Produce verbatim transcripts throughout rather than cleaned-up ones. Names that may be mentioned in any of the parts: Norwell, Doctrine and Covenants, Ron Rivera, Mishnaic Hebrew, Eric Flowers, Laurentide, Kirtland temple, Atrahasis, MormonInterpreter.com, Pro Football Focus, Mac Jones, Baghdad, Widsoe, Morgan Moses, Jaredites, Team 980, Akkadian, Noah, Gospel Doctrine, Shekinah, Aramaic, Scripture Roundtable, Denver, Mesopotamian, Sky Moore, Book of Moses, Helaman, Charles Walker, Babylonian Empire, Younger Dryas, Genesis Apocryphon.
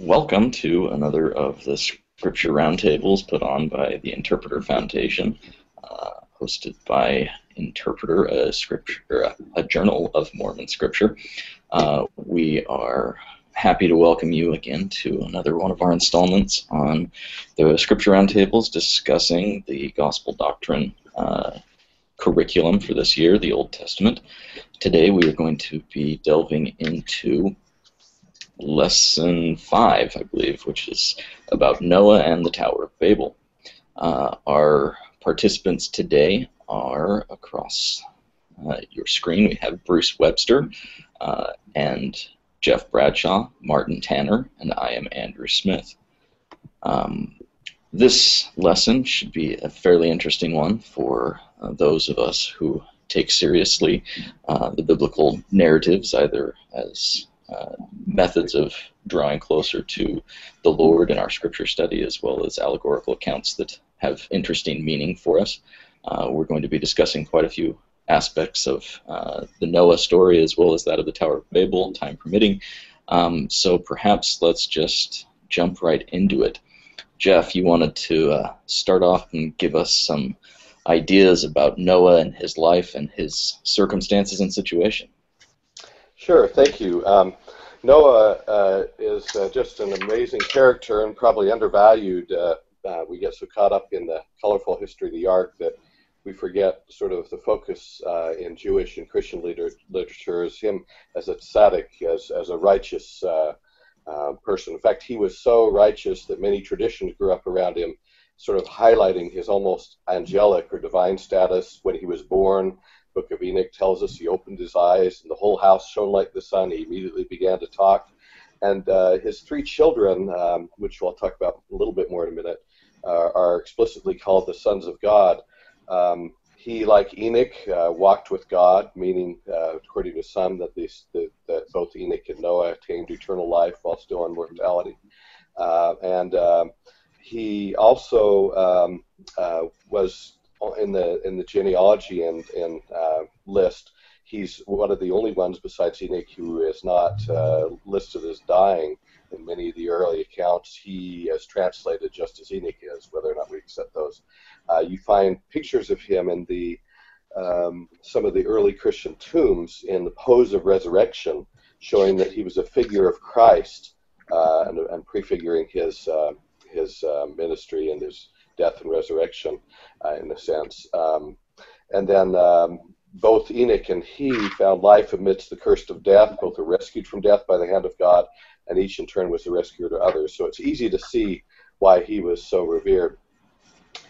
Welcome to another of the Scripture Roundtables put on by the Interpreter Foundation, uh, hosted by Interpreter, a, scripture, a Journal of Mormon Scripture. Uh, we are happy to welcome you again to another one of our installments on the Scripture Roundtables discussing the Gospel Doctrine uh, curriculum for this year, the Old Testament. Today we are going to be delving into Lesson five, I believe, which is about Noah and the Tower of Babel. Uh, our participants today are across uh, your screen. We have Bruce Webster uh, and Jeff Bradshaw, Martin Tanner, and I am Andrew Smith. Um, this lesson should be a fairly interesting one for uh, those of us who take seriously uh, the biblical narratives, either as Uh, methods of drawing closer to the Lord in our scripture study, as well as allegorical accounts that have interesting meaning for us. Uh, we're going to be discussing quite a few aspects of uh, the Noah story, as well as that of the Tower of Babel, time permitting. Um, so perhaps let's just jump right into it. Jeff, you wanted to uh, start off and give us some ideas about Noah and his life and his circumstances and situation. Sure, thank you. Um, Noah uh, is uh, just an amazing character and probably undervalued. Uh, uh, we get so caught up in the colorful history of the ark that we forget sort of the focus uh, in Jewish and Christian liter literature is him as a tzaddik, as, as a righteous uh, uh, person. In fact, he was so righteous that many traditions grew up around him, sort of highlighting his almost angelic or divine status when he was born. Book of Enoch tells us he opened his eyes and the whole house shone like the sun. He immediately began to talk. And uh, his three children, um, which we'll talk about a little bit more in a minute, uh, are explicitly called the sons of God. Um, he, like Enoch, uh, walked with God, meaning, uh, according to some, that, these, that, that both Enoch and Noah attained eternal life while still on mortality. Uh, and um, he also um, uh, was... In the in the genealogy and, and uh, list, he's one of the only ones besides Enoch who is not uh, listed as dying. In many of the early accounts, he is translated just as Enoch is, whether or not we accept those. Uh, you find pictures of him in the um, some of the early Christian tombs in the pose of resurrection, showing that he was a figure of Christ uh, and, and prefiguring his uh, his uh, ministry and his death and resurrection, uh, in a sense. Um, and then um, both Enoch and he found life amidst the curse of death. Both are rescued from death by the hand of God, and each in turn was the rescuer to others. So it's easy to see why he was so revered.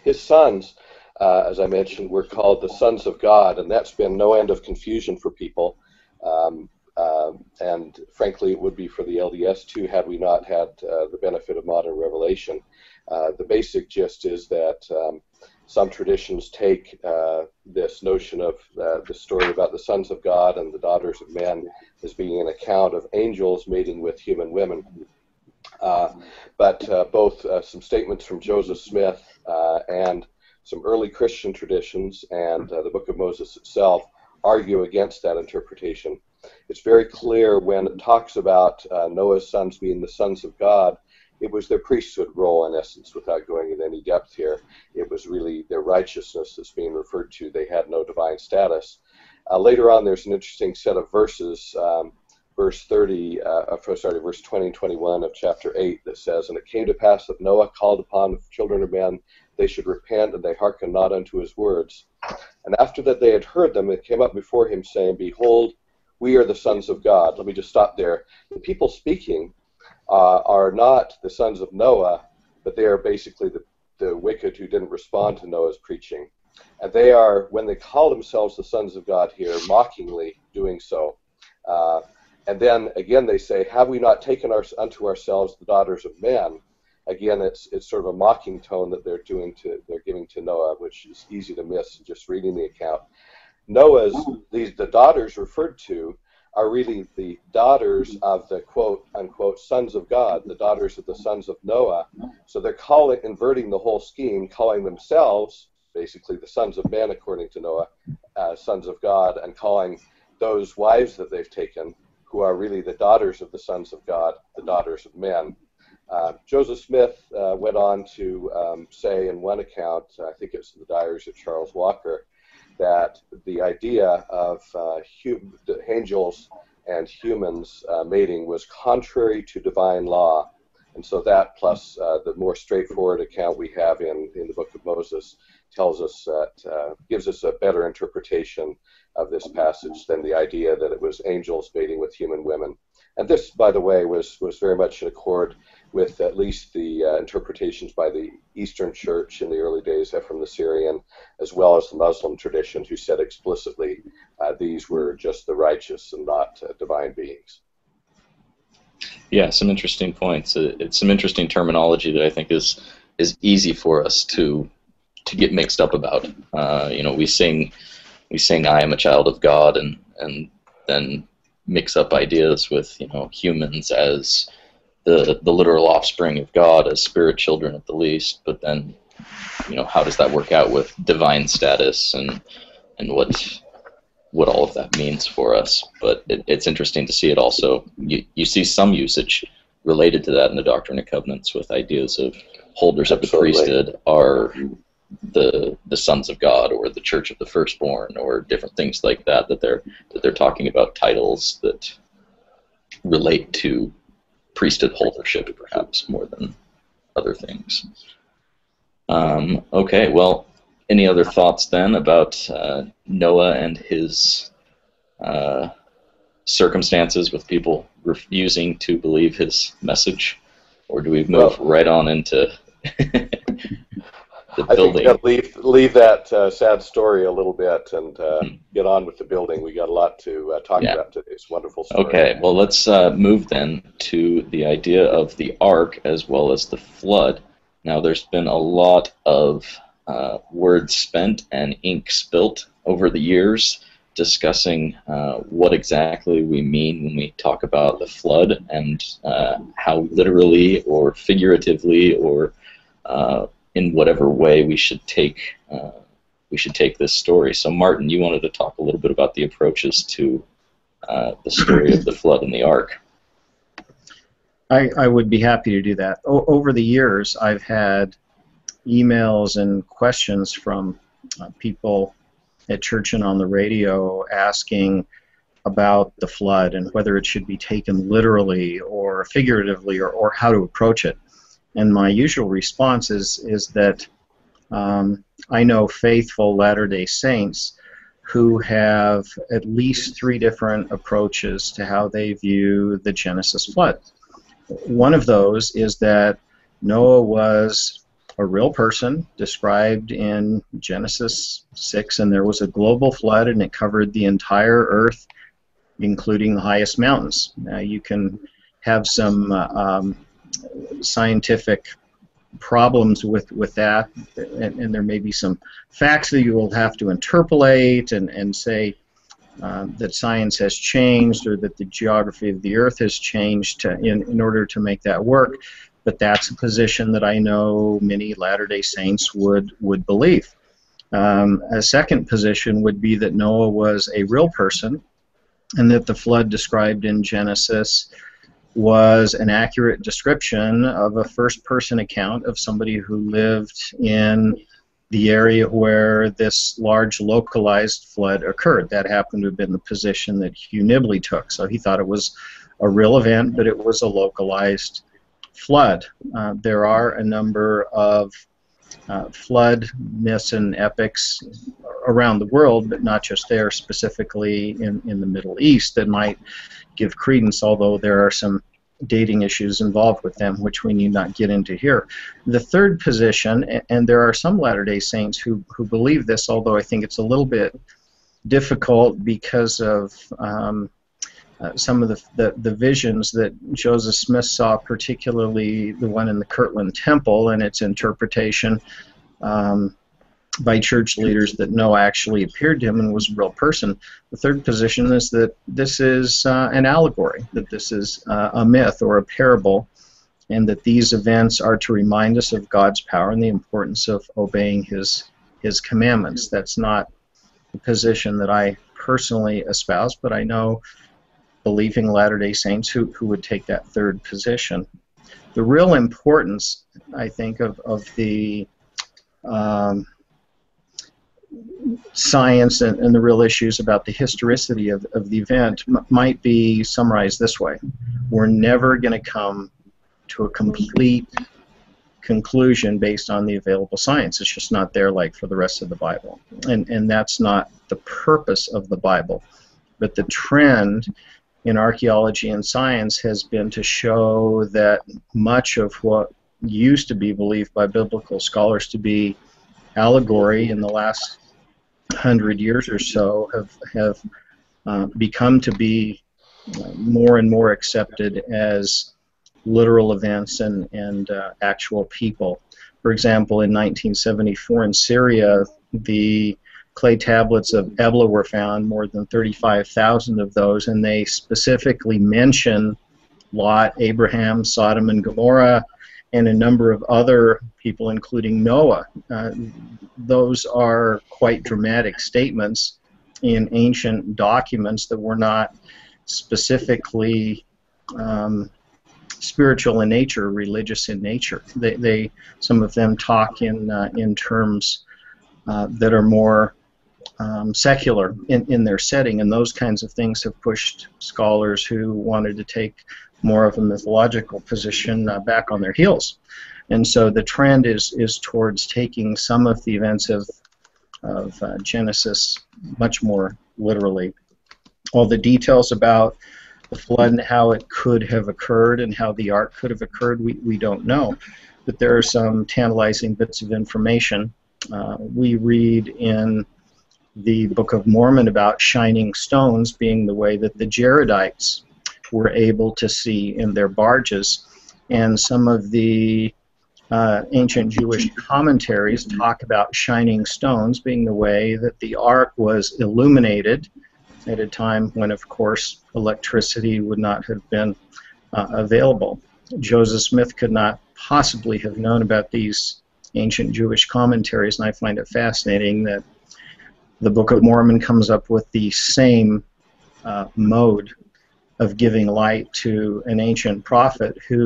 His sons, uh, as I mentioned, were called the sons of God, and that's been no end of confusion for people. Um, uh, and frankly, it would be for the L D S too, had we not had uh, the benefit of modern revelation. Uh, the basic gist is that um, some traditions take uh, this notion of uh, the story about the sons of God and the daughters of men as being an account of angels mating with human women. Uh, but uh, both uh, some statements from Joseph Smith uh, and some early Christian traditions and uh, the Book of Moses itself argue against that interpretation. It's very clear when it talks about uh, Noah's sons being the sons of God. It was their priesthood role, in essence, without going into any depth here. It was really their righteousness that's being referred to. They had no divine status. Uh, later on, there's an interesting set of verses, um, verse thirty, uh, sorry, verse twenty and twenty-one of chapter eight, that says, "And it came to pass that Noah called upon the children of men, they should repent, and they hearkened not unto his words. And after that they had heard them, it came up before him, saying, Behold, we are the sons of God." Let me just stop there. The people speaking Uh, are not the sons of Noah, but they are basically the, the wicked who didn't respond to Noah's preaching. And they are, when they call themselves the sons of God here, mockingly doing so. Uh, and then, again, they say, "Have we not taken our, unto ourselves the daughters of men?" Again, it's, it's sort of a mocking tone that they're, doing to, they're giving to Noah, which is easy to miss just reading the account. Noah's, these, the daughters referred to, are really the daughters of the quote-unquote sons of God, the daughters of the sons of Noah. So they're calling, inverting the whole scheme, calling themselves, basically the sons of man according to Noah, uh, sons of God, and calling those wives that they've taken, who are really the daughters of the sons of God, the daughters of men. Uh, Joseph Smith uh, went on to um, say in one account, I think it's in the Diaries of Charles Walker, that the idea of uh, hum angels and humans uh, mating was contrary to divine law. And so that, plus uh, the more straightforward account we have in, in the Book of Moses, tells us that uh, gives us a better interpretation of this passage than the idea that it was angels mating with human women. And this, by the way, was, was very much in accord with at least the uh, interpretations by the Eastern Church in the early days, Ephraim the Syrian, as well as the Muslim tradition, who said explicitly uh, these were just the righteous and not uh, divine beings. Yeah, some interesting points. It's some interesting terminology that I think is is easy for us to to get mixed up about. Uh, you know, we sing we sing "I am a child of God," and and then mix up ideas with, you know, humans as the the literal offspring of God, as spirit children at the least, but then, you know, how does that work out with divine status and and what what all of that means for us? But it, it's interesting to see it also. You, you see some usage related to that in the Doctrine and Covenants with ideas of holders of the priesthood are the the sons of God, or the Church of the Firstborn, or different things like that that they're that they're talking about, titles that relate to priesthood holdership, perhaps, more than other things. Um, okay, well, any other thoughts then about uh, Noah and his uh, circumstances with people refusing to believe his message, or do we move well, right on into the building? I think we gotta leave leave that uh, sad story a little bit and uh, hmm. get on with the building. We got a lot to uh, talk yeah. about today. It's a wonderful story. Okay, well, let's uh, move then to the idea of the ark as well as the flood. Now, there's been a lot of uh, words spent and ink spilt over the years discussing uh, what exactly we mean when we talk about the flood, and uh, how literally or figuratively or uh, in whatever way we should take uh, we should take this story. So, Martin, you wanted to talk a little bit about the approaches to uh, the story of the flood and the ark. I, I would be happy to do that. O over the years, I've had emails and questions from uh, people at church and on the radio asking about the flood and whether it should be taken literally or figuratively, or, or how to approach it. And my usual response is, is that um, I know faithful Latter-day Saints who have at least three different approaches to how they view the Genesis flood. One of those is that Noah was a real person described in Genesis six, and there was a global flood, and it covered the entire earth, including the highest mountains. Now, you can have some uh, um, scientific problems with, with that, and, and there may be some facts that you will have to interpolate and, and say uh, that science has changed, or that the geography of the earth has changed to, in, in order to make that work. But that's a position that I know many Latter-day Saints would, would believe. Um, a second position would be that Noah was a real person, and that the flood described in Genesis was an accurate description of a first-person account of somebody who lived in the area where this large localized flood occurred. That happened to have been the position that Hugh Nibley took. So he thought it was a real event, but it was a localized flood. Uh, there are a number of uh, flood myths and epics around the world, but not just there, specifically in, in the Middle East, that might give credence, although there are some dating issues involved with them, which we need not get into here. The third position, and there are some Latter-day Saints who, who believe this, although I think it's a little bit difficult because of um, Uh, some of the, the, the visions that Joseph Smith saw, particularly the one in the Kirtland temple, and its interpretation um, by church leaders that Noah actually appeared to him and was a real person. The third position is that this is uh, an allegory, that this is uh, a myth or a parable, and that these events are to remind us of God's power and the importance of obeying his, his commandments. That's not the position that I personally espouse, but I know believing Latter-day Saints who, who would take that third position. the real importance, I think, of, of the um, science and, and the real issues about the historicity of, of the event m might be summarized this way. We're never going to come to a complete conclusion based on the available science. It's just not there like for the rest of the Bible. And, and that's not the purpose of the Bible. But the trend in archaeology and science has been to show that much of what used to be believed by biblical scholars to be allegory in the last hundred years or so have, have uh, become to be more and more accepted as literal events and, and uh, actual people. For example, in nineteen seventy-four in Syria, the clay tablets of Ebla were found, more than thirty-five thousand of those, and they specifically mention Lot, Abraham, Sodom and Gomorrah, and a number of other people, including Noah. Uh, those are quite dramatic statements in ancient documents that were not specifically um, spiritual in nature, religious in nature. They, they some of them talk in uh, in terms uh, that are more Um, secular in, in their setting, and those kinds of things have pushed scholars who wanted to take more of a mythological position uh, back on their heels. And so the trend is is towards taking some of the events of, of uh, Genesis much more literally. All the details about the flood and how it could have occurred and how the ark could have occurred, we, we don't know. But there are some tantalizing bits of information. Uh, we read in the Book of Mormon about shining stones being the way that the Jaredites were able to see in their barges, and some of the uh, ancient Jewish commentaries talk about shining stones being the way that the ark was illuminated at a time when, of course, electricity would not have been uh, available. Joseph Smith could not possibly have known about these ancient Jewish commentaries, and I find it fascinating that the Book of Mormon comes up with the same uh, mode of giving light to an ancient prophet who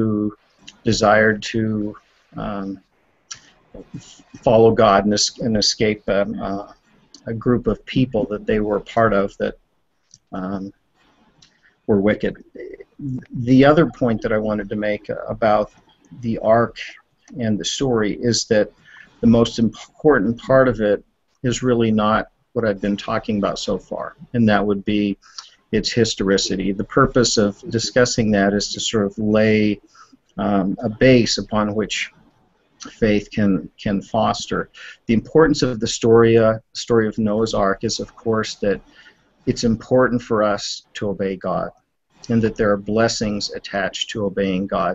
desired to um, follow God and, es and escape um, uh, a group of people that they were part of that um, were wicked. The other point that I wanted to make about the ark and the story is that the most important part of it is really not what I've been talking about so far, and that would be its historicity. The purpose of discussing that is to sort of lay um, a base upon which faith can can foster. The importance of the story, uh, story of Noah's Ark is, of course, that it's important for us to obey God, and that there are blessings attached to obeying God.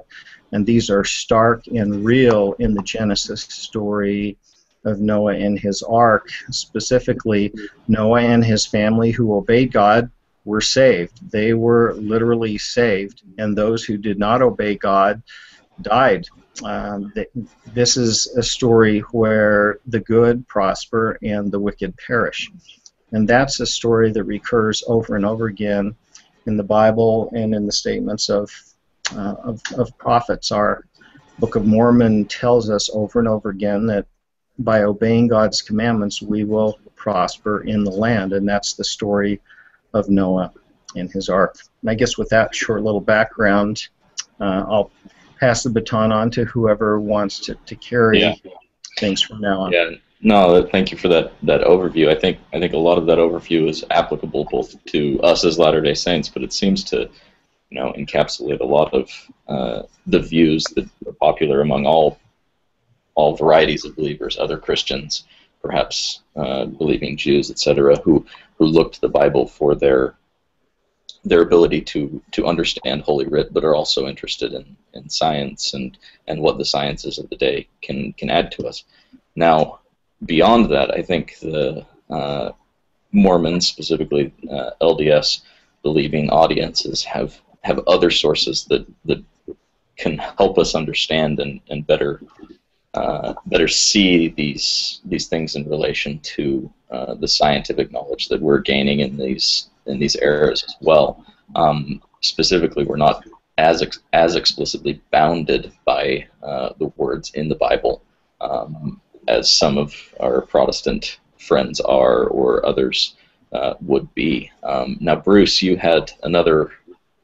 And these are stark and real in the Genesis story of Noah and his ark. Specifically, Noah and his family who obeyed God were saved. They were literally saved, and those who did not obey God died. Um, th this is a story where the good prosper and the wicked perish. And that's a story that recurs over and over again in the Bible and in the statements of, uh, of, of prophets. Our Book of Mormon tells us over and over again that by obeying God's commandments, we will prosper in the land, and that's the story of Noah and his ark. And I guess with that short little background, uh, I'll pass the baton on to whoever wants to, to carry yeah. things from now on. Yeah. No, thank you for that that overview. I think I think a lot of that overview is applicable both to us as Latter-day Saints, but it seems to, you know, encapsulate a lot of uh, the views that are popular among all. all varieties of believers, other Christians, perhaps uh, believing Jews, et cetera, who who look to the Bible for their their ability to to understand Holy Writ, but are also interested in, in science and and what the sciences of the day can can add to us. Now, beyond that, I think the uh, Mormons, specifically uh, L D S believing audiences, have have other sources that that can help us understand and and better. Uh, better see these these things in relation to uh, the scientific knowledge that we're gaining in these in these eras as well. Um, specifically, we're not as ex as explicitly bounded by uh, the words in the Bible um, as some of our Protestant friends are, or others uh, would be. Um, now, Bruce, you had another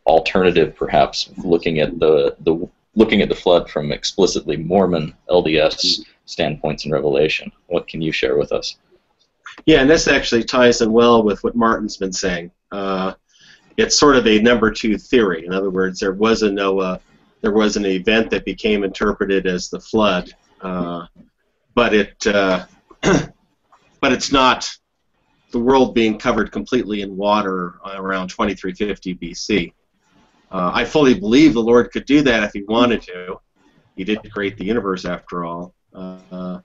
alternative, perhaps, looking at the the looking at the flood from explicitly Mormon L D S standpoints in Revelation. What can you share with us? Yeah, and this actually ties in well with what Martin's been saying. Uh, it's sort of a number two theory. In other words, there was a Noah, there was an event that became interpreted as the flood, uh, but it, uh, but it's not the world being covered completely in water around twenty-three fifty B C. Uh, I fully believe the Lord could do that if He wanted to. He did create the universe, after all. Uh,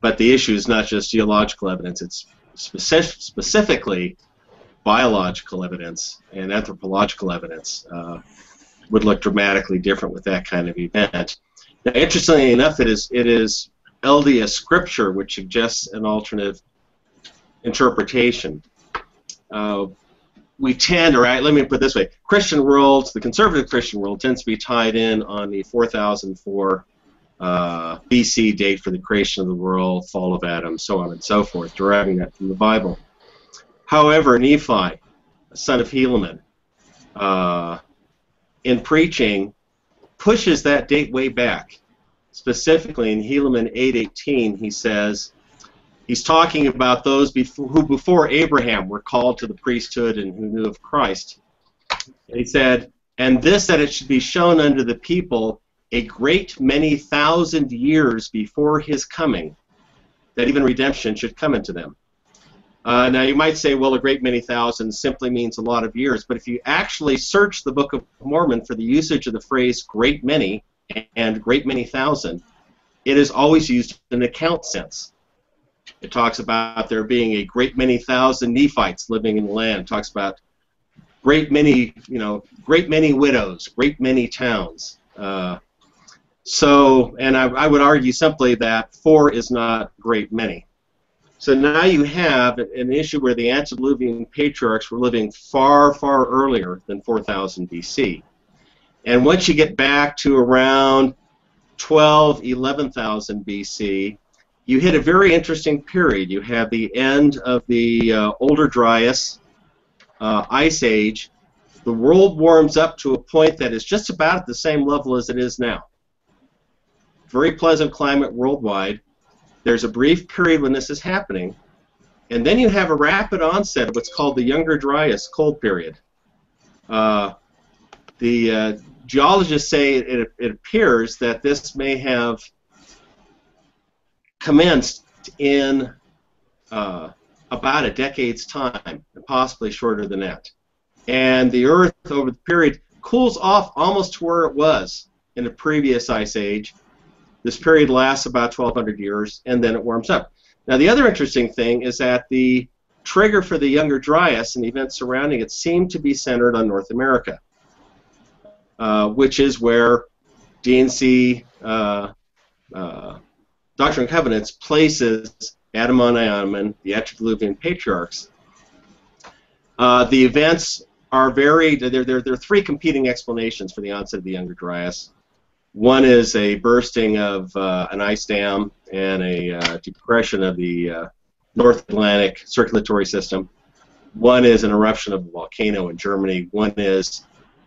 but the issue is not just geological evidence, it's specific, specifically biological evidence and anthropological evidence uh, would look dramatically different with that kind of event. Now, interestingly enough, it is, it is L D S scripture which suggests an alternative interpretation. Uh, we tend, or I, let me put it this way, Christian world, the conservative Christian world, tends to be tied in on the four thousand four Uh, B C date for the creation of the world, fall of Adam, so on and so forth, deriving that from the Bible. However, Nephi, son of Helaman, uh, in preaching, pushes that date way back. Specifically, in Helaman eight eighteen, he says, he's talking about those before, who before Abraham were called to the priesthood and who knew of Christ. And he said, and this that it should be shown unto the people a great many thousand years before his coming, that even redemption should come into them. Uh, now you might say, well, a great many thousand simply means a lot of years, but if you actually search the Book of Mormon for the usage of the phrase great many and great many thousand, it is always used in a count sense. It talks about there being a great many thousand Nephites living in the land. It talks about great many, you know, great many widows, great many towns. Uh, So, and I, I would argue simply that four is not great many. So now you have an issue where the antediluvian patriarchs were living far, far earlier than four thousand B C. And once you get back to around twelve, eleven thousand B C, you hit a very interesting period. You have the end of the uh, Older Dryas, uh, Ice Age. The world warms up to a point that is just about at the same level as it is now. Very pleasant climate worldwide. There's a brief period when this is happening, and then you have a rapid onset of what's called the Younger Dryas cold period. Uh, the uh, geologists say it, it appears that this may have commenced in uh, about a decade's time, and possibly shorter than that. And the Earth, over the period, cools off almost to where it was in the previous Ice Age. This period lasts about twelve hundred years, and then it warms up. Now, the other interesting thing is that the trigger for the Younger Dryas and the events surrounding it seem to be centered on North America, uh, which is where D and C, uh, uh, Doctrine and Covenants, places Adam and Ioman, the antediluvian patriarchs. Uh, the events are varied. There, there, there are three competing explanations for the onset of the Younger Dryas. One is a bursting of uh, an ice dam and a uh, depression of the uh, North Atlantic circulatory system. One is an eruption of a volcano in Germany. One is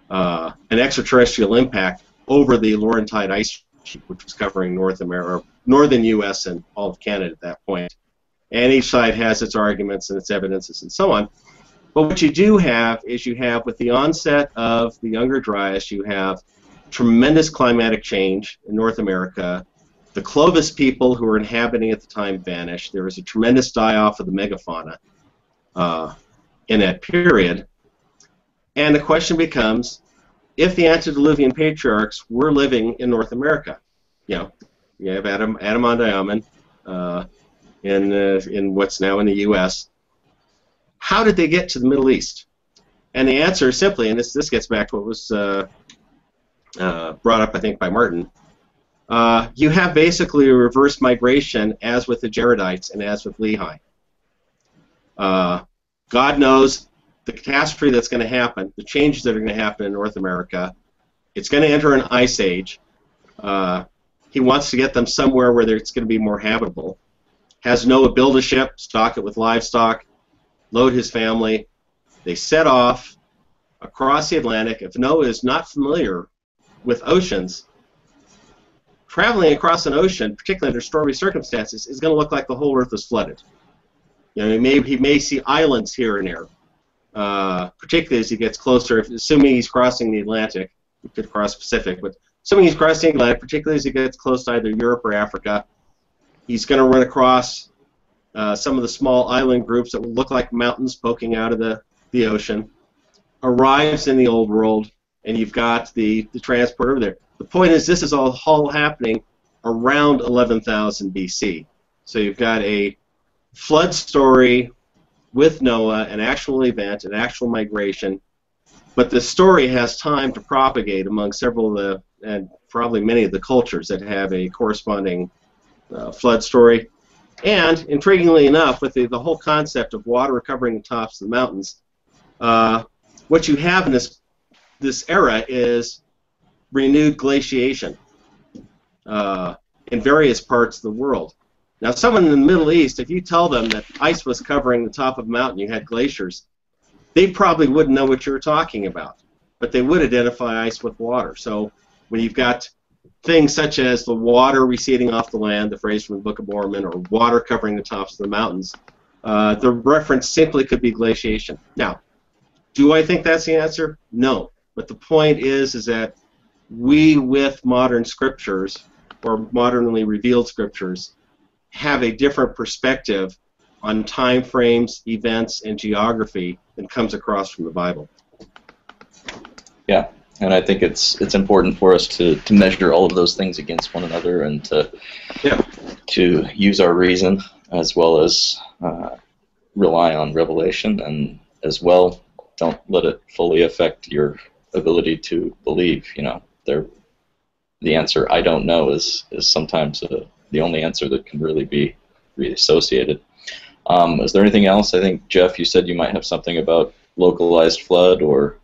uh, an extraterrestrial impact over the Laurentide ice sheet, which was covering North America, northern U S and all of Canada at that point. And each side has its arguments and its evidences and so on. But what you do have is you have, with the onset of the Younger Dryas, you have tremendous climatic change in North America. The Clovis people who were inhabiting at the time vanished. There was a tremendous die-off of the megafauna uh, in that period. And the question becomes, if the antediluvian patriarchs were living in North America, you know, you have Adam, Adam and Ioman uh, in, uh, in what's now in the U S, how did they get to the Middle East? And the answer is simply, and this, this gets back to what was uh, Uh, brought up, I think, by Martin, uh, you have basically a reverse migration as with the Jaredites and as with Lehi. Uh, God knows the catastrophe that's going to happen, the changes that are going to happen in North America, it's going to enter an ice age. Uh, he wants to get them somewhere where it's going to be more habitable. Has Noah build a ship, stock it with livestock, load his family. They set off across the Atlantic. If Noah is not familiar with oceans, traveling across an ocean, particularly under stormy circumstances, is going to look like the whole earth is flooded. You know, he may, he may see islands here and there, uh, particularly as he gets closer, if, assuming he's crossing the Atlantic. He could cross Pacific, but assuming he's crossing the Atlantic, particularly as he gets close to either Europe or Africa, he's going to run across uh, some of the small island groups that will look like mountains poking out of the, the ocean, arrives in the old world, and you've got the, the transport over there. The point is, this is all, all happening around eleven thousand B C. So you've got a flood story with Noah, an actual event, an actual migration, but the story has time to propagate among several of the, and probably many of the cultures that have a corresponding uh, flood story. And, intriguingly enough, with the, the whole concept of water covering the tops of the mountains, uh, what you have in this, this era is renewed glaciation uh, in various parts of the world. Now, someone in the Middle East, if you tell them that ice was covering the top of a mountain, you had glaciers, they probably wouldn't know what you're talking about, but they would identify ice with water. So when you've got things such as the water receding off the land, the phrase from the Book of Mormon, or water covering the tops of the mountains, uh, the reference simply could be glaciation. Now, do I think that's the answer? No. But the point is, is that we, with modern scriptures, or modernly revealed scriptures, have a different perspective on time frames, events, and geography that comes across from the Bible. Yeah, and I think it's it's important for us to, to measure all of those things against one another, and to yeah. to use our reason as well as uh, rely on revelation, and as well don't let it fully affect your ability to believe. You know, there the answer "I don't know" is is sometimes a, the only answer that can really be reassociated. Um, is there anything else? I think, Jeff, you said you might have something about localized flood, or...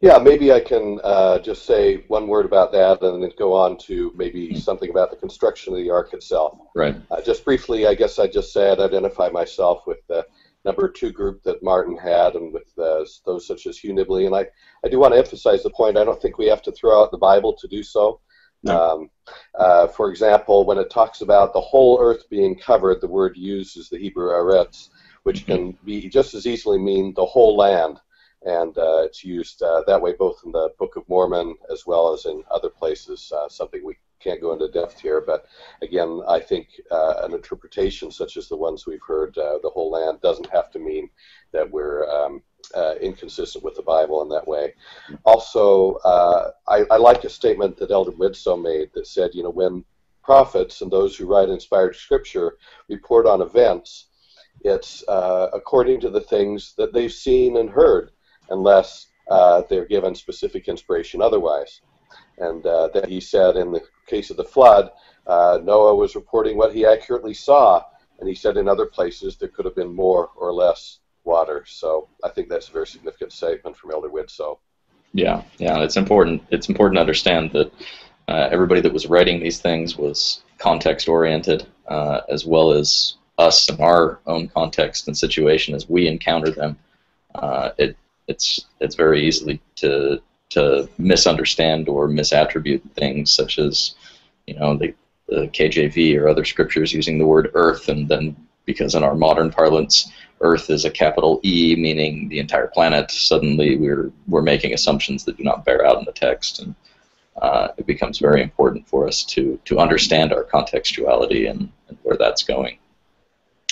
Yeah, maybe I can uh, just say one word about that and then go on to maybe mm-hmm. something about the construction of the ark itself. Right. Uh, just briefly, I guess I just said identify myself with the number two group that Martin had, and with uh, those such as Hugh Nibley. And I, I do want to emphasize the point, I don't think we have to throw out the Bible to do so. No. Um, uh, for example, when it talks about the whole earth being covered, the word used is the Hebrew aretz, which can be just as easily mean the whole land, and uh, it's used uh, that way both in the Book of Mormon as well as in other places, uh, something we can't go into depth here, but again, I think uh, an interpretation such as the ones we've heard, uh, the whole land, doesn't have to mean that we're um, uh, inconsistent with the Bible in that way. Also, uh, I, I like a statement that Elder Widsoe made that said, you know, when prophets and those who write inspired scripture report on events, it's uh, according to the things that they've seen and heard, unless uh, they're given specific inspiration otherwise. And uh, that he said in the case of the flood, uh, Noah was reporting what he accurately saw, and he said in other places there could have been more or less water. So I think that's a very significant statement from Elder Widsoe. Yeah, yeah, it's important. It's important to understand that uh, everybody that was writing these things was context-oriented, uh, as well as us and our own context and situation as we encounter them. Uh, it it's it's very easily to. to misunderstand or misattribute things, such as, you know, the, the K J V or other scriptures using the word earth, and then because in our modern parlance earth is a capital E meaning the entire planet, suddenly we're we're making assumptions that do not bear out in the text, and uh, it becomes very important for us to to understand our contextuality and, and where that's going.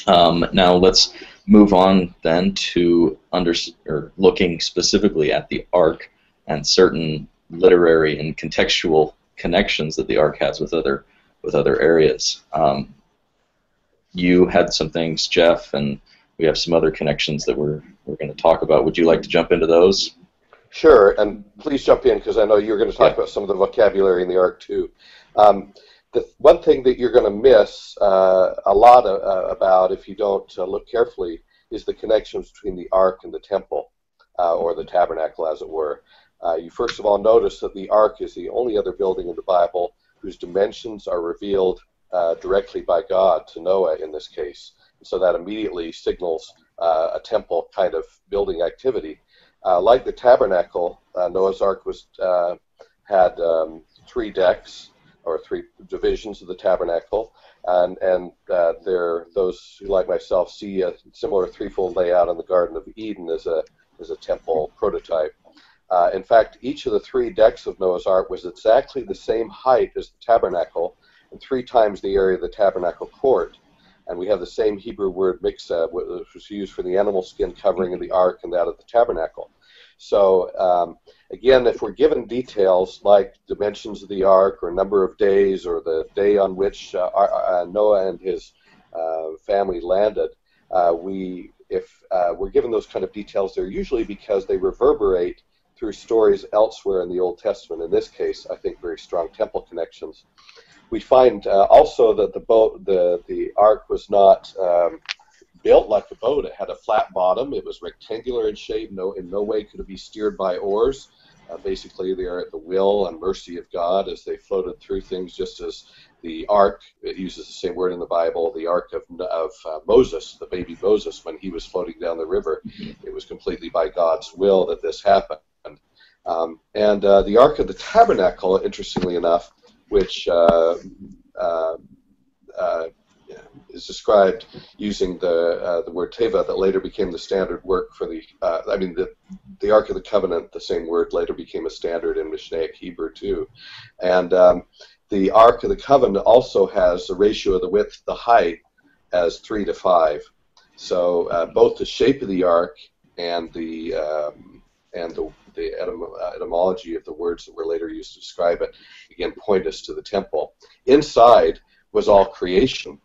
Um, now let's move on then to under or looking specifically at the ark and certain literary and contextual connections that the ark has with other with other areas. Um, you had some things, Jeff, and we have some other connections that we're we're going to talk about. Would you like to jump into those? Sure, and please jump in, because I know you're going to talk yeah. about some of the vocabulary in the ark too. Um, the one thing that you're going to miss uh, a lot of, uh, about if you don't uh, look carefully is the connections between the ark and the temple, uh, or the tabernacle, as it were. Uh, you first of all notice that the ark is the only other building in the Bible whose dimensions are revealed uh, directly by God to Noah in this case. And so that immediately signals uh, a temple kind of building activity. Uh, like the tabernacle, uh, Noah's ark was uh, had um, three decks or three divisions of the tabernacle, and and uh, there those who, like myself, see a similar threefold layout in the Garden of Eden as a as a temple prototype. Uh, in fact, each of the three decks of Noah's Ark was exactly the same height as the tabernacle, and three times the area of the tabernacle court. And we have the same Hebrew word mikzah, which was used for the animal skin covering of the ark and that of the tabernacle. So, um, again, if we're given details like dimensions of the ark or number of days or the day on which uh, uh, Noah and his uh, family landed, uh, we, if uh, we're given those kind of details, they're usually because they reverberate through stories elsewhere in the Old Testament. In this case, I think very strong temple connections. We find uh, also that the boat, the the ark was not um, built like a boat. It had a flat bottom. It was rectangular in shape. No, in no way could it be steered by oars. Uh, basically, they are at the will and mercy of God as they floated through things. Just as the ark, it uses the same word in the Bible, the ark of of uh, Moses, the baby Moses, when he was floating down the river, it was completely by God's will that this happened. Um, and uh, the Ark of the Tabernacle, interestingly enough, which uh, uh, uh, is described using the uh, the word teva, that later became the standard work for the. Uh, I mean, the the Ark of the Covenant, the same word, later became a standard in Mishnaic Hebrew too. And um, the Ark of the Covenant also has the ratio of the width to the height as three to five. So uh, both the shape of the Ark and the um, and the the etymology of the words that were later used to describe it, again, point us to the temple. Inside was all creation.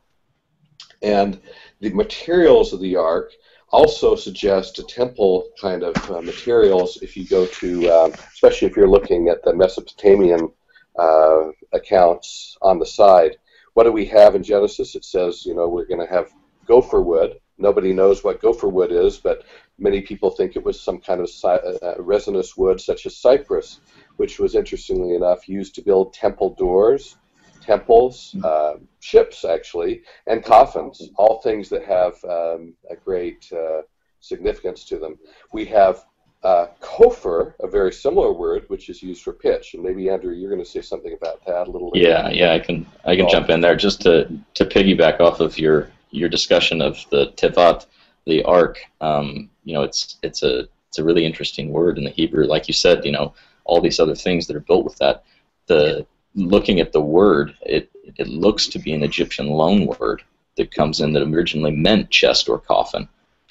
And the materials of the ark also suggest a temple kind of uh, materials if you go to, um, especially if you're looking at the Mesopotamian uh, accounts on the side. What do we have in Genesis? It says, you know, we're going to have gopher wood. Nobody knows what gopher wood is, but many people think it was some kind of uh, resinous wood, such as cypress, which was, interestingly enough, used to build temple doors, temples, uh, ships, actually, and coffins, all things that have um, a great uh, significance to them. We have uh, kofar, a very similar word, which is used for pitch. And maybe, Andrew, you're going to say something about that a little later. Yeah, yeah, I can, I can oh. jump in there. Just to, to piggyback off of your, your discussion of the tevat, the ark, um, you know, it's it's a it's a really interesting word in the Hebrew. Like you said, you know, all these other things that are built with that. The looking at the word, it it looks to be an Egyptian loan word that comes in that originally meant chest or coffin,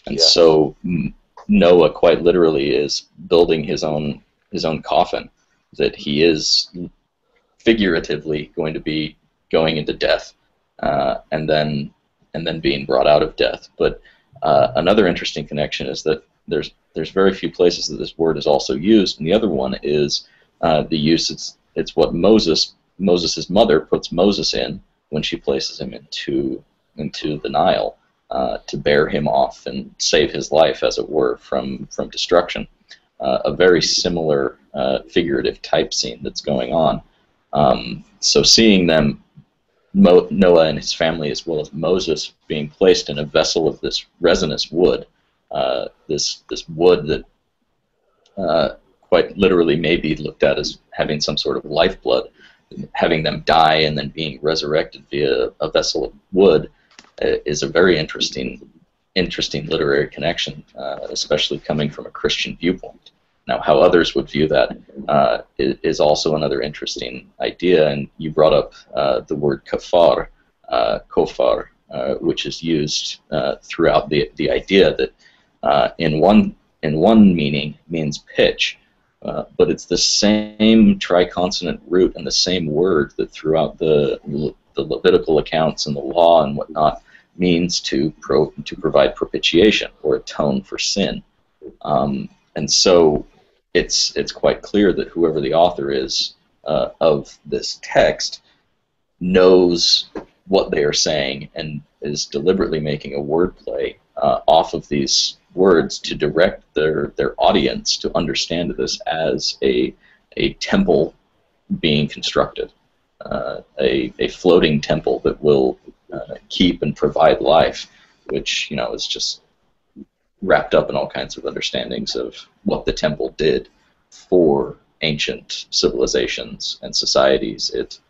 and yeah. so Noah quite literally is building his own his own coffin that he is figuratively going to be going into death, uh, and then and then being brought out of death, but. Uh, another interesting connection is that there's there's very few places that this word is also used, and the other one is uh, the use it's it's what Moses Moses's mother puts Moses in when she places him into into the Nile uh, to bear him off and save his life, as it were, from from destruction. Uh, a very similar uh, figurative type scene that's going on. Um, so seeing them. Mo Noah and his family, as well as Moses, being placed in a vessel of this resinous wood, uh, this this wood that uh, quite literally may be looked at as having some sort of lifeblood, having them die and then being resurrected via a vessel of wood uh, is a very interesting interesting literary connection, uh, especially coming from a Christian viewpoint. Now, how others would view that uh, is also another interesting idea, and you brought up uh, the word kafar, uh, kofar, uh, which is used uh, throughout the the idea that uh, in one in one meaning means pitch, uh, but it's the same triconsonant root and the same word that throughout the the Levitical accounts and the law and whatnot means to pro to provide propitiation or atone for sin, um, and so. It's, it's quite clear that whoever the author is uh, of this text knows what they are saying and is deliberately making a wordplay uh, off of these words to direct their their audience to understand this as a a temple being constructed, uh, a a floating temple that will uh, keep and provide life, which you know is just wrapped up in all kinds of understandings of what the temple did for ancient civilizations and societies. It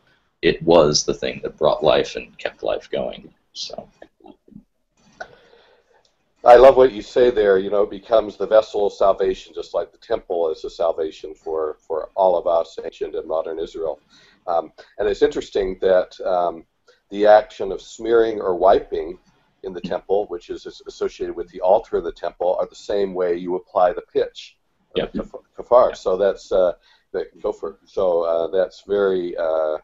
it was the thing that brought life and kept life going. So. I love what you say there. You know, it becomes the vessel of salvation, just like the temple is the salvation for, for all of us, ancient and modern Israel. Um, and it's interesting that um, the action of smearing or wiping in the temple, which is associated with the altar of the temple, are the same way you apply the pitch, yep. the kafar. Yep. So that's uh, the gopher. So uh, that's very uh,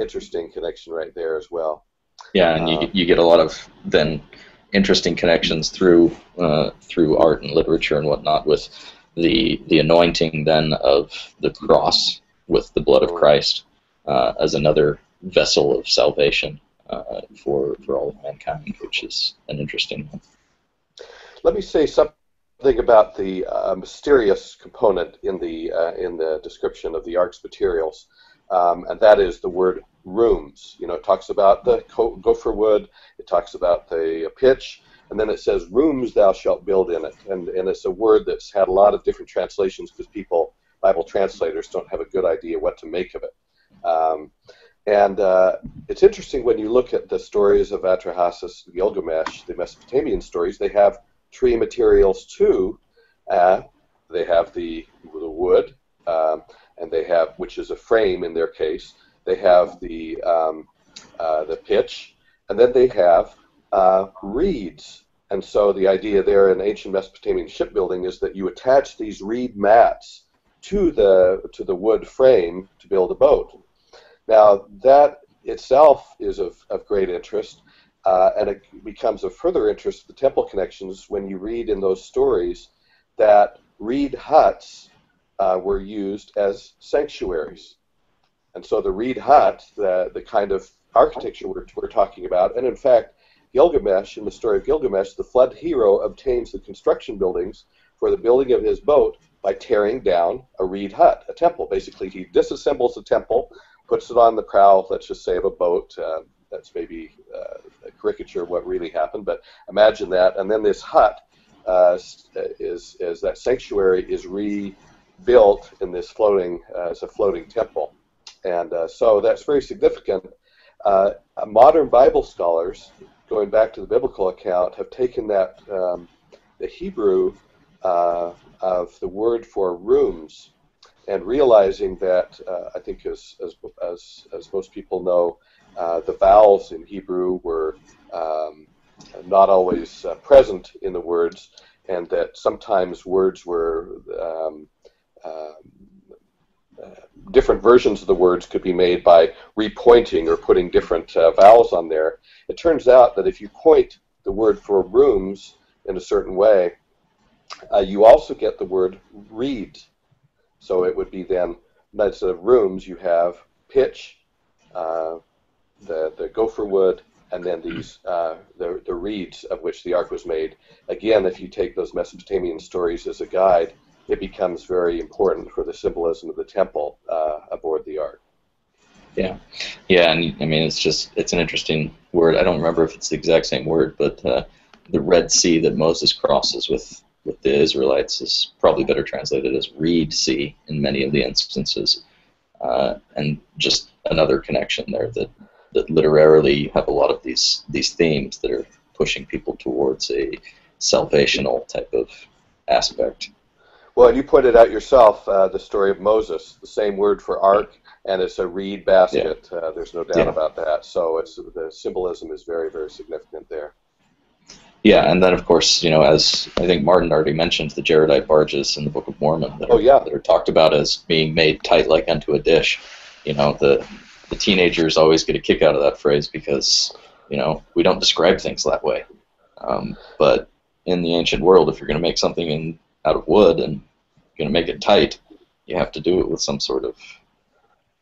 interesting connection right there as well. Yeah, and um, you you get a lot of then. interesting connections through uh, through art and literature and whatnot with the the anointing then of the cross with the blood of Christ uh, as another vessel of salvation uh, for for all of mankind, which is an interesting one. Let me say something about the uh, mysterious component in the uh, in the description of the ark's materials, um, and that is the word rooms. You know, it talks about the gopher wood, it talks about the pitch, and then it says, rooms thou shalt build in it. And, and it's a word that's had a lot of different translations because people, Bible translators, don't have a good idea what to make of it. Um, and uh, it's interesting when you look at the stories of Atrahasis and Gilgamesh, the Mesopotamian stories, they have tree materials too. Uh, they have the, the wood, um, and they have, which is a frame in their case. They have the um, uh, the pitch, and then they have uh, reeds. And so the idea there in ancient Mesopotamian shipbuilding is that you attach these reed mats to the to the wood frame to build a boat. Now that itself is of, of great interest, uh, and it becomes of further interest the temple connections when you read in those stories that reed huts uh, were used as sanctuaries. And so the reed hut, the, the kind of architecture we're, we're talking about, and in fact, Gilgamesh, in the story of Gilgamesh, the flood hero obtains the construction buildings for the building of his boat by tearing down a reed hut, a temple. Basically, he disassembles the temple, puts it on the prow, let's just say, of a boat. Uh, that's maybe uh, a caricature of what really happened, but imagine that. And then this hut uh, is, is that sanctuary is rebuilt in this floating, uh, as a floating temple. And uh, so that's very significant. Uh, modern Bible scholars, going back to the biblical account, have taken that um, the Hebrew uh, of the word for rooms, and realizing that uh, I think, as, as as as most people know, uh, the vowels in Hebrew were um, not always uh, present in the words, and that sometimes words were um, uh, Uh, different versions of the words could be made by repointing or putting different uh, vowels on there. It turns out that if you point the word for rooms in a certain way, uh, you also get the word reed. So it would be then, instead of rooms, you have pitch, uh, the, the gopher wood, and then these uh, the, the reeds of which the ark was made. Again, if you take those Mesopotamian stories as a guide, it becomes very important for the symbolism of the temple uh, aboard the ark. Yeah, yeah, and I mean it's just it's an interesting word. I don't remember if it's the exact same word, but uh, the Red Sea that Moses crosses with with the Israelites is probably better translated as Reed Sea in many of the instances, uh, and just another connection there that that literarily you have a lot of these these themes that are pushing people towards a salvational type of aspect. Well, and you pointed out yourself uh, the story of Moses, the same word for ark, and it's a reed basket. Yeah. Uh, there's no doubt yeah. about that. So it's, the symbolism is very, very significant there. Yeah, and then, of course, you know, as I think Martin already mentioned, the Jaredite barges in the Book of Mormon that are, oh, yeah. that are talked about as being made tight like unto a dish. You know, the, the teenagers always get a kick out of that phrase because, you know, we don't describe things that way. Um, but in the ancient world, if you're going to make something in, out of wood and going to make it tight, you have to do it with some sort of,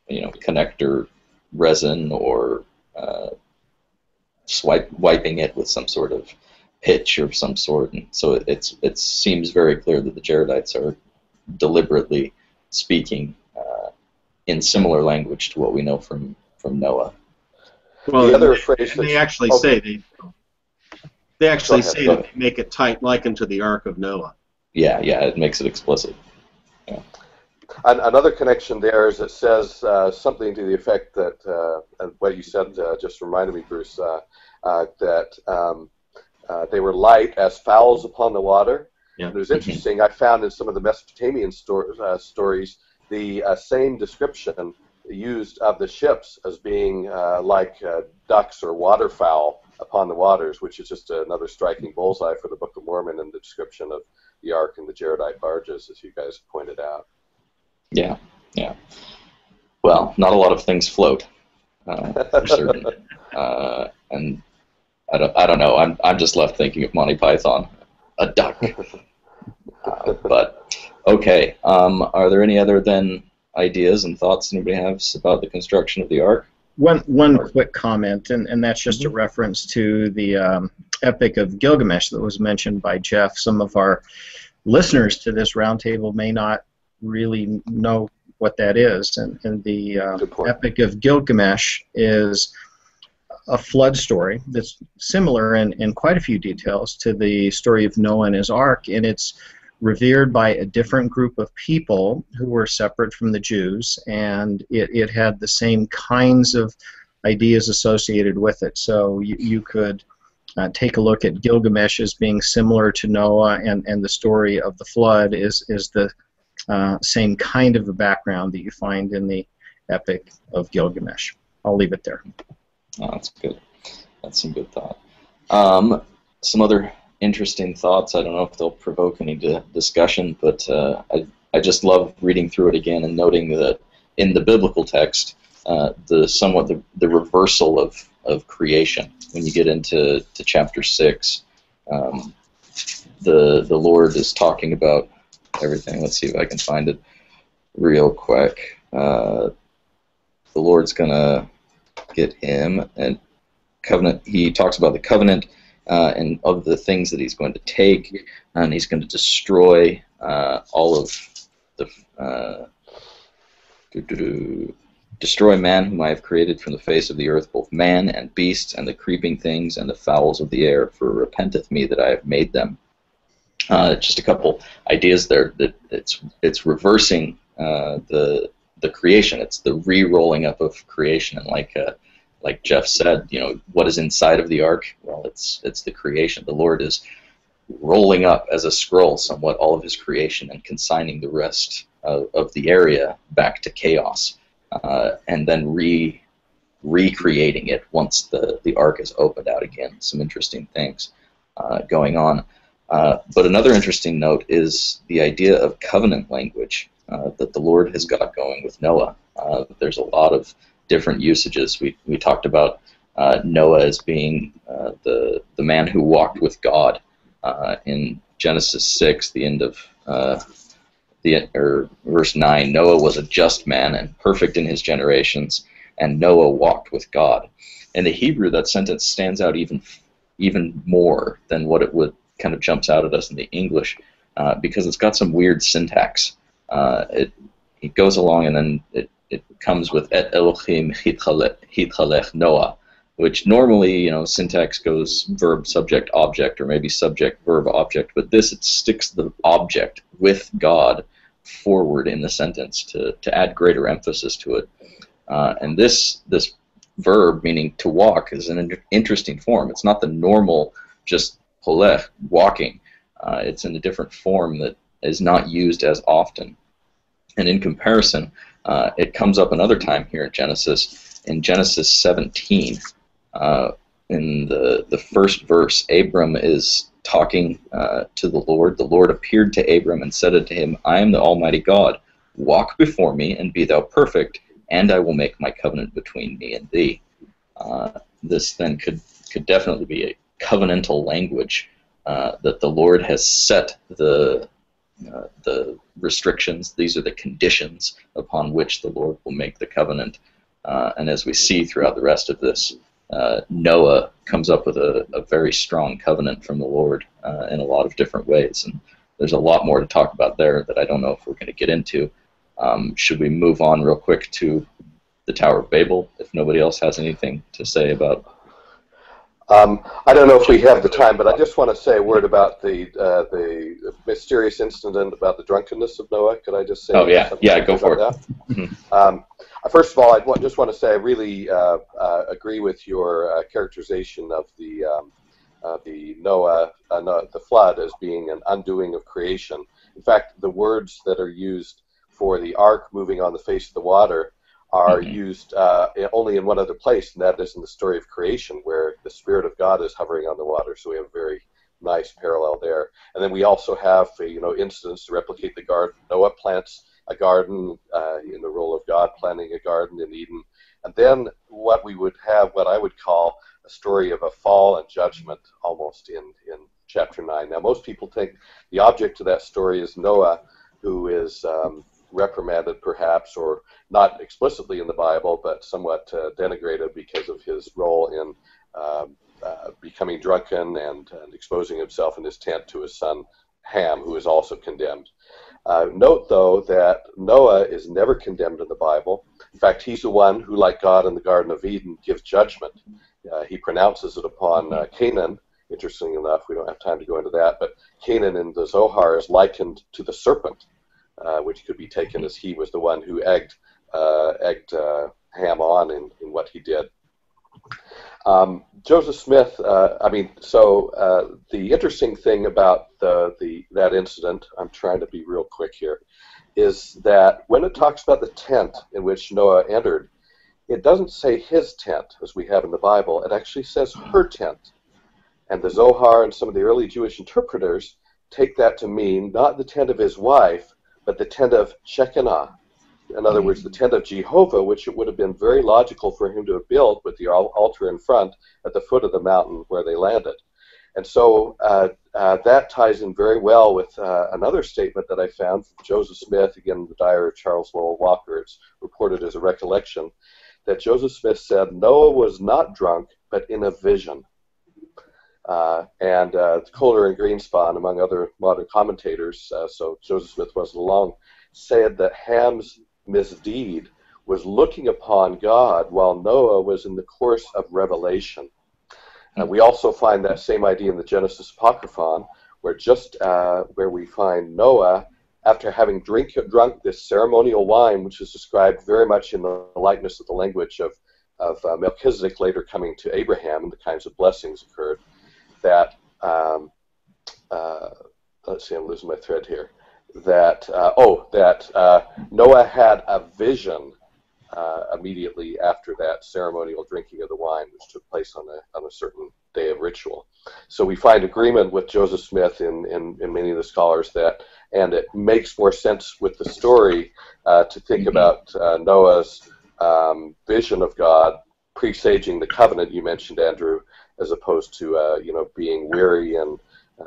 you know, connector resin or uh, swipe, wiping it with some sort of pitch of some sort, and so it, it's it seems very clear that the Jaredites are deliberately speaking uh, in similar language to what we know from from Noah. Well, the other they, phrase they actually oh, say they they actually ahead, say that they make it tight, likened to the Ark of Noah. Yeah, yeah, it makes it explicit. Yeah. Another connection there is it says uh, something to the effect that uh, what you said uh, just reminded me, Bruce, uh, uh, that um, uh, they were light as fowls upon the water. Yeah. It was interesting. I found in some of the Mesopotamian sto uh, stories the uh, same description used of the ships as being uh, like uh, ducks or waterfowl upon the waters, which is just another striking bullseye for the Book of Mormon and the description of the Ark and the Jaredite barges, as you guys pointed out. Yeah, yeah. Well, not a lot of things float, uh, for certain. uh, and I don't, I don't know. I'm, I'm just left thinking of Monty Python, a duck. uh, but okay. Um, are there any other than ideas and thoughts anybody has about the construction of the Ark? One, one or, quick comment, and, and that's just mm-hmm. a reference to the um, Epic of Gilgamesh that was mentioned by Jeff. Some of our listeners to this roundtable may not really know what that is, and, and the uh, Epic of Gilgamesh is a flood story that's similar in, in quite a few details to the story of Noah and his Ark, and it's revered by a different group of people who were separate from the Jews, and it, it had the same kinds of ideas associated with it, so you, you could Uh, take a look at Gilgamesh as being similar to Noah, and, and the story of the flood is, is the uh, same kind of a background that you find in the Epic of Gilgamesh. I'll leave it there. Oh, that's good. That's some good thought. Um, some other interesting thoughts. I don't know if they'll provoke any di discussion, but uh, I, I just love reading through it again and noting that in the biblical text, uh, the somewhat the, the reversal of of creation. When you get into to chapter six, um, the the Lord is talking about everything. Let's see if I can find it real quick. Uh, the Lord's gonna get him and covenant. He talks about the covenant uh, and of the things that he's going to take, and he's going to destroy uh, all of the uh, doo -doo -doo. Destroy man whom I have created from the face of the earth, both man and beasts, and the creeping things, and the fowls of the air, for repenteth me that I have made them. Uh, just a couple ideas there. That it's it's reversing uh, the the creation. It's the re-rolling up of creation, and like uh, like Jeff said, you know, what is inside of the ark? Well, it's it's the creation. The Lord is rolling up as a scroll, somewhat all of His creation, and consigning the rest of, of the area back to chaos. Uh, and then re recreating it once the, the ark is opened out again. Some interesting things uh, going on. Uh, but another interesting note is the idea of covenant language uh, that the Lord has got going with Noah. Uh, there's a lot of different usages. We, we talked about uh, Noah as being uh, the, the man who walked with God uh, in Genesis six, the end of... Uh, The, or verse nine, Noah was a just man and perfect in his generations, and Noah walked with God. In the Hebrew, that sentence stands out even even more than what it would kind of jumps out at us in the English, uh, because it's got some weird syntax. Uh, it, it goes along and then it, it comes with Et Elohim hitchalech Noah, which normally, you know, syntax goes verb, subject, object, or maybe subject, verb, object, but this, it sticks the object with God forward in the sentence to, to add greater emphasis to it. Uh, and this this verb, meaning to walk, is an in interesting form. It's not the normal, just holech, walking. Uh, it's in a different form that is not used as often. And in comparison, uh, it comes up another time here in Genesis, in Genesis seventeen, Uh, in the, the first verse, Abram is talking uh, to the Lord. The Lord appeared to Abram and said unto him, I am the Almighty God. Walk before me and be thou perfect, and I will make my covenant between me and thee. Uh, this then could, could definitely be a covenantal language uh, that the Lord has set the, uh, the restrictions. These are the conditions upon which the Lord will make the covenant. Uh, and as we see throughout the rest of this, uh, Noah comes up with a, a very strong covenant from the Lord uh, in a lot of different ways. And there's a lot more to talk about there that I don't know if we're going to get into. Um, should we move on real quick to the Tower of Babel, if nobody else has anything to say about? Um, I don't know if we have the time, but I just want to say a word about the uh, the mysterious incident about the drunkenness of Noah. Could I just say? Oh yeah, yeah, go for it. um, first of all, I just want to say I really uh, uh, agree with your uh, characterization of the um, uh, the Noah uh, Noah the flood as being an undoing of creation. In fact, the words that are used for the ark moving on the face of the water are mm-hmm. used uh, only in one other place, and that is in the story of creation, where the Spirit of God is hovering on the water. So we have a very nice parallel there. And then we also have, you know, incidents to replicate the garden. Noah plants a garden uh, in the role of God planting a garden in Eden. And then what we would have, what I would call a story of a fall and judgment, almost in, in chapter nine. Now, most people think the object of that story is Noah, who is... Um, reprimanded perhaps, or not explicitly in the Bible, but somewhat uh, denigrated because of his role in uh, uh, becoming drunken and, and exposing himself in his tent to his son Ham, who is also condemned. Uh, note, though, that Noah is never condemned in the Bible. In fact, he's the one who, like God in the Garden of Eden, gives judgment. Uh, he pronounces it upon uh, Canaan. Interestingly enough, we don't have time to go into that, but Canaan in the Zohar is likened to the serpent. Uh, which could be taken as he was the one who egged, uh, egged uh, Ham on in, in what he did. Um, Joseph Smith, uh, I mean, so uh, the interesting thing about the, the that incident, I'm trying to be real quick here, is that when it talks about the tent in which Noah entered, it doesn't say his tent, as we have in the Bible. It actually says her tent. And the Zohar and some of the early Jewish interpreters take that to mean not the tent of his wife, but the tent of Shekinah, in other words, the tent of Jehovah, which it would have been very logical for him to have built with the altar in front at the foot of the mountain where they landed. And so uh, uh, that ties in very well with uh, another statement that I found from Joseph Smith, again in the diary of Charles Lowell Walker. It's reported as a recollection that Joseph Smith said, Noah was not drunk, but in a vision. Uh, and uh, Kohler and Greenspan, among other modern commentators, uh, so Joseph Smith wasn't alone, said that Ham's misdeed was looking upon God while Noah was in the course of revelation. And uh, we also find that same idea in the Genesis Apocryphon, where just uh, where we find Noah, after having drink, drunk this ceremonial wine, which is described very much in the likeness of the language of, of uh, Melchizedek later coming to Abraham, and the kinds of blessings occurred. That, um, uh, let's see, I'm losing my thread here, that, uh, oh, that uh, Noah had a vision uh, immediately after that ceremonial drinking of the wine, which took place on a, on a certain day of ritual. So we find agreement with Joseph Smith in, in, in many of the scholars that, and it makes more sense with the story uh, to think mm-hmm. about uh, Noah's um, vision of God presaging the covenant you mentioned, Andrew, as opposed to uh, you know, being weary and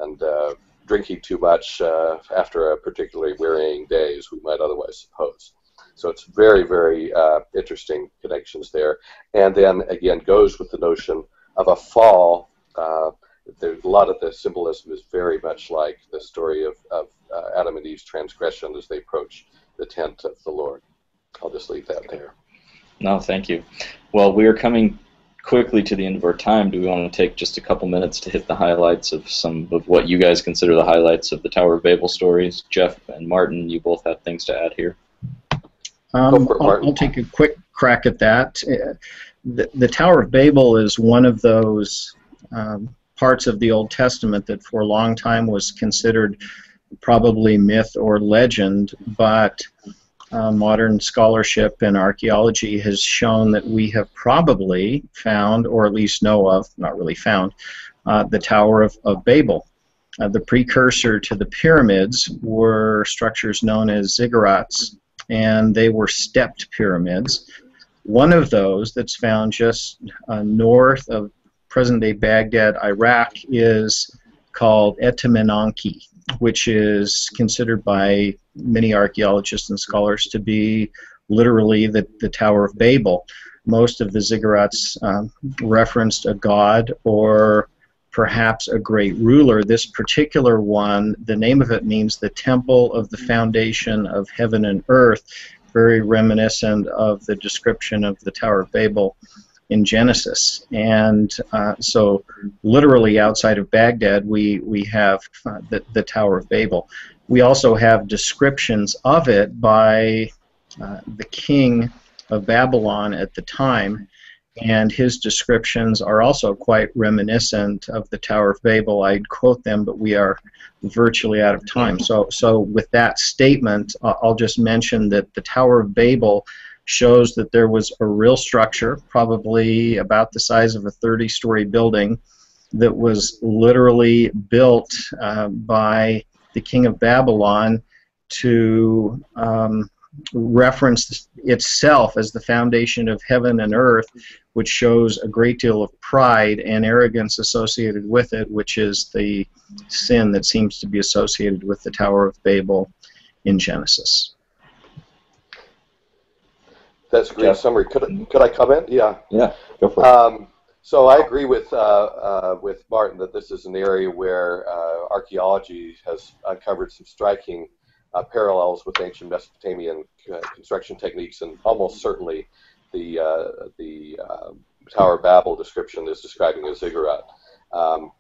and uh, drinking too much uh, after a particularly wearying day, as we might otherwise suppose. So it's very, very uh, interesting connections there. And then again, goes with the notion of a fall. Uh, there's a lot of the symbolism is very much like the story of, of uh, Adam and Eve's transgression as they approach the tent of the Lord. I'll just leave that there. No, thank you. Well, we are coming quickly to the end of our time. Do we want to take just a couple minutes to hit the highlights of some of what you guys consider the highlights of the Tower of Babel stories? Jeff and Martin, you both have things to add here. Um, it, I'll, I'll take a quick crack at that. The, the Tower of Babel is one of those um, parts of the Old Testament that for a long time was considered probably myth or legend, but Uh, modern scholarship and archaeology has shown that we have probably found, or at least know of, not really found, uh, the Tower of, of Babel. Uh, the precursor to the pyramids were structures known as ziggurats, and they were stepped pyramids. One of those that's found just uh, north of present-day Baghdad, Iraq, is called Etemenanki, which is considered by many archaeologists and scholars to be literally the, the Tower of Babel. most of the ziggurats um, referenced a god or perhaps a great ruler. This particular one, the name of it means the temple of the foundation of heaven and earth, very reminiscent of the description of the Tower of Babel in Genesis. And uh, so literally outside of Baghdad we, we have uh, the, the Tower of Babel. We also have descriptions of it by uh, the king of Babylon at the time, and his descriptions are also quite reminiscent of the Tower of Babel. I'd quote them, but we are virtually out of time. So, so with that statement, uh, I'll just mention that the Tower of Babel shows that there was a real structure, probably about the size of a thirty-story building, that was literally built uh, by the king of Babylon to um, reference itself as the foundation of heaven and earth, which shows a great deal of pride and arrogance associated with it, which is the sin that seems to be associated with the Tower of Babel in Genesis. That's a great yeah. summary. Could, could I comment? Yeah. Yeah, go for it. Um, so I agree with, uh, uh, with Martin that this is an area where uh, archaeology has uncovered some striking Uh, parallels with ancient Mesopotamian uh, construction techniques, and almost certainly the uh, the uh, Tower of Babel description is describing a ziggurat. Um,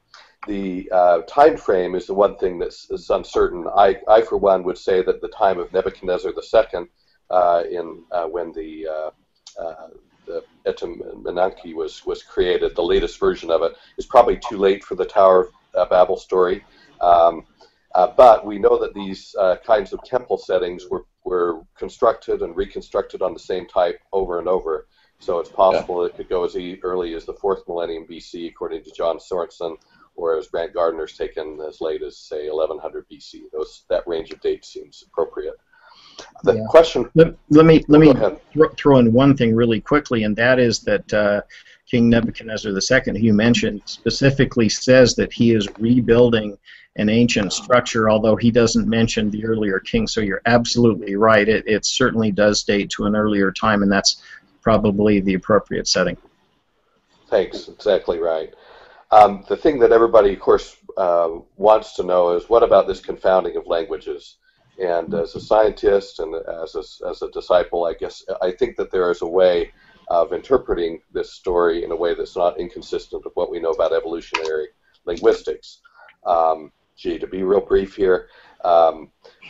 the uh, time frame is the one thing that's, that's uncertain. I, I, for one, would say that the time of Nebuchadnezzar the second, uh, in uh, when the, uh, uh, the Etemenanki was was created, the latest version of it, is probably too late for the Tower of Babel story. Um, Uh, but we know that these uh, kinds of temple settings were, were constructed and reconstructed on the same type over and over. So it's possible yeah. it could go as early as the fourth millennium B C, according to John Sorensen, or as Grant Gardner's taken, as late as, say, eleven hundred B C. Those, that range of dates seems appropriate. The yeah. question... Let, let me, let me th throw in one thing really quickly, and that is that uh, King Nebuchadnezzar the second, who you mentioned, specifically says that he is rebuilding an ancient structure, although he doesn't mention the earlier king, so you're absolutely right. It, it certainly does date to an earlier time, and that's probably the appropriate setting. Thanks. Exactly right. Um, the thing that everybody, of course, uh, wants to know is, what about this confounding of languages? And as a scientist and as a, as a disciple, I guess I think that there is a way of interpreting this story in a way that's not inconsistent with what we know about evolutionary linguistics. Um, gee, to be real brief here, um,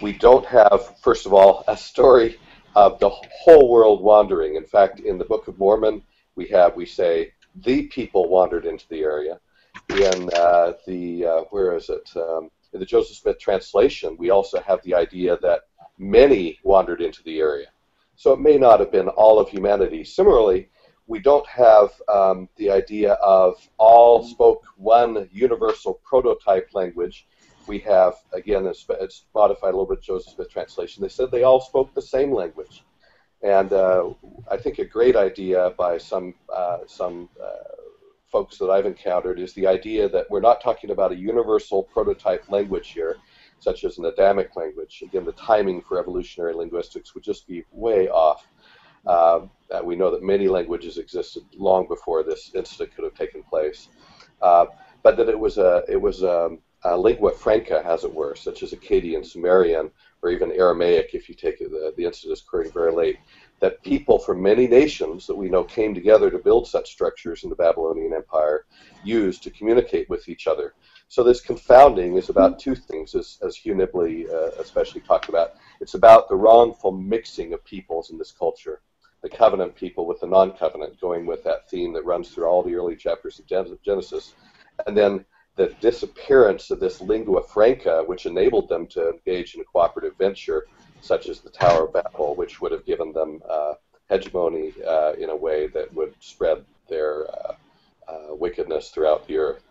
we don't have, first of all, a story of the whole world wandering. In fact, in the Book of Mormon, we have, we say, the people wandered into the area. In uh, the, uh, where is it, um, in the Joseph Smith translation, we also have the idea that many wandered into the area. So it may not have been all of humanity. Similarly, we don't have um, the idea of all spoke one universal prototype language. We have, again, it's, it's modified a little bit, Joseph Smith translation. They said they all spoke the same language. And uh, I think a great idea by some, uh, some uh, folks that I've encountered is the idea that we're not talking about a universal prototype language here, such as an Adamic language. Again, the timing for evolutionary linguistics would just be way off. Uh, we know that many languages existed long before this incident could have taken place, uh, but that it was a it was a, a lingua franca, as it were, such as Akkadian, Sumerian, or even Aramaic, if you take it, the the incident is occurring very late. That people from many nations that we know came together to build such structures in the Babylonian Empire used to communicate with each other. So this confounding is about two things, as, as Hugh Nibley uh, especially talked about. It's about the wrongful mixing of peoples in this culture. The covenant people with the non-covenant, going with that theme that runs through all the early chapters of Genesis, and then the disappearance of this lingua franca, which enabled them to engage in a cooperative venture, such as the Tower of Babel, which would have given them uh, hegemony uh, in a way that would spread their uh, uh, wickedness throughout the earth.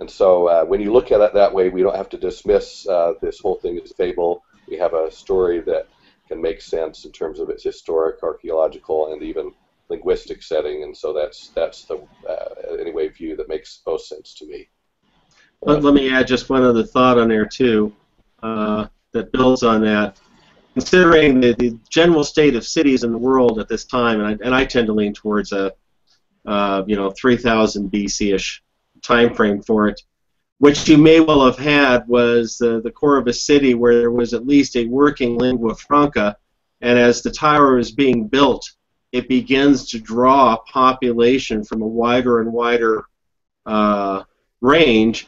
And so uh, when you look at it that way, we don't have to dismiss uh, this whole thing as fable. We have a story that can make sense in terms of its historic, archaeological, and even linguistic setting, and so that's that's the uh, anyway view that makes most sense to me. Let, let me add just one other thought on there too, uh, that builds on that. considering the, the general state of cities in the world at this time, and I, and I tend to lean towards a uh, you know three thousand B C-ish time frame for it. What you may well have had was uh, the core of a city where there was at least a working lingua franca, and as the tower is being built, it begins to draw population from a wider and wider uh, range,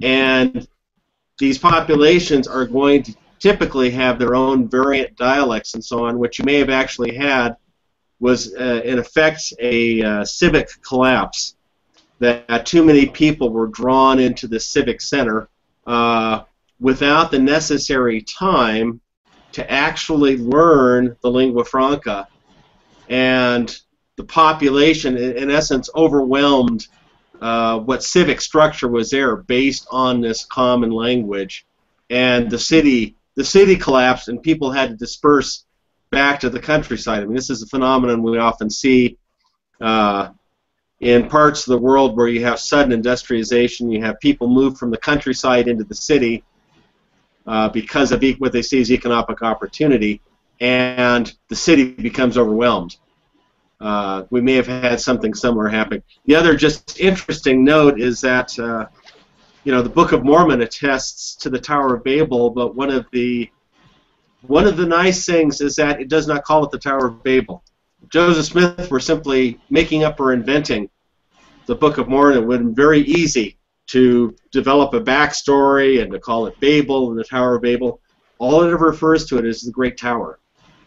and these populations are going to typically have their own variant dialects and so on. What you may have actually had was, uh, in effect, a uh, civic collapse, that too many people were drawn into the civic center uh, without the necessary time to actually learn the lingua franca, and the population in essence overwhelmed uh, what civic structure was there based on this common language, and the city the city collapsed and people had to disperse back to the countryside. I mean, this is a phenomenon we often see uh, in parts of the world where you have sudden industrialization. You have people move from the countryside into the city uh, because of e what they see as economic opportunity, and the city becomes overwhelmed. Uh, we may have had something similar happen. The other just interesting note is that uh, you know the Book of Mormon attests to the Tower of Babel, but one of the one of the nice things is that it does not call it the Tower of Babel. Joseph Smith were simply making up or inventing the Book of Mormon, it would have been very easy to develop a backstory and to call it Babel and the Tower of Babel. All it refers to it is the Great Tower,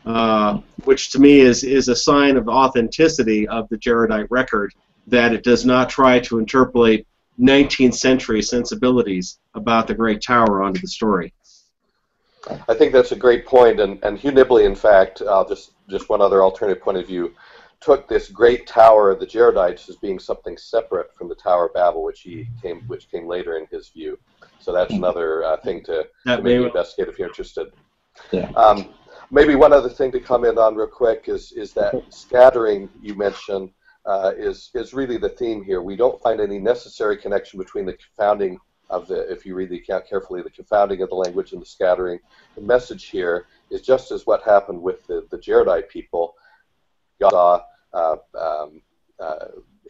uh, which to me is, is a sign of authenticity of the Jaredite record, that it does not try to interpolate nineteenth century sensibilities about the Great Tower onto the story. I think that's a great point, and, and Hugh Nibley, in fact, uh, just, just one other alternative point of view, took this Great Tower of the Jaredites as being something separate from the Tower of Babel, which he came, which came later in his view. So that's another uh, thing to, to maybe investigate if you're interested. Yeah. Um, maybe one other thing to comment on real quick is, is that scattering you mentioned uh, is, is really the theme here. We don't find any necessary connection between the founding of the, if you read the account carefully, the confounding of the language and the scattering. The message here is just as what happened with the, the Jaredite people. God saw uh, um, uh,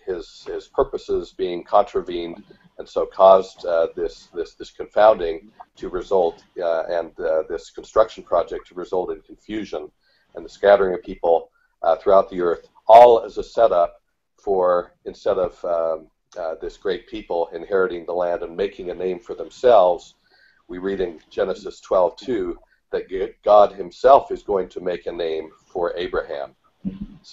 his, his purposes being contravened, and so caused uh, this, this, this confounding to result, uh, and uh, this construction project to result in confusion and the scattering of people uh, throughout the earth, all as a setup for, instead of um, Uh, this great people inheriting the land and making a name for themselves, we read in Genesis twelve two that God himself is going to make a name for Abraham.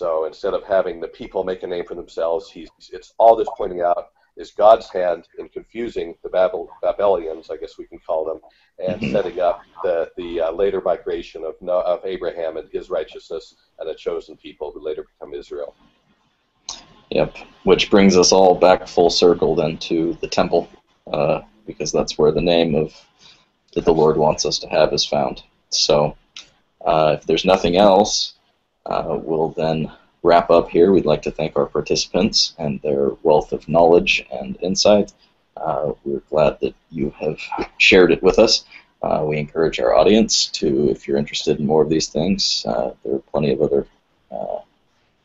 So instead of having the people make a name for themselves, he's, it's all this pointing out is God's hand in confusing the Babel, Babylonians, I guess we can call them, and setting up the, the uh, later migration of, Noah, of Abraham and his righteousness and a chosen people who later become Israel. Yep, which brings us all back full circle then to the temple, uh, because that's where the name of that the Lord wants us to have is found. So uh, if there's nothing else, uh, we'll then wrap up here. We'd like to thank our participants and their wealth of knowledge and insight. Uh, we're glad that you have shared it with us. Uh, we encourage our audience to, if you're interested in more of these things, uh, there are plenty of other uh,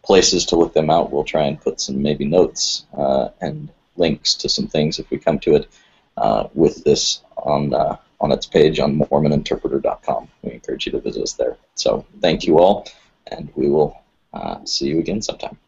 places to look them out. We'll try and put some maybe notes uh, and links to some things if we come to it uh, with this on uh, on its page on Mormon Interpreter dot com. We encourage you to visit us there. So thank you all, and we will uh, see you again sometime.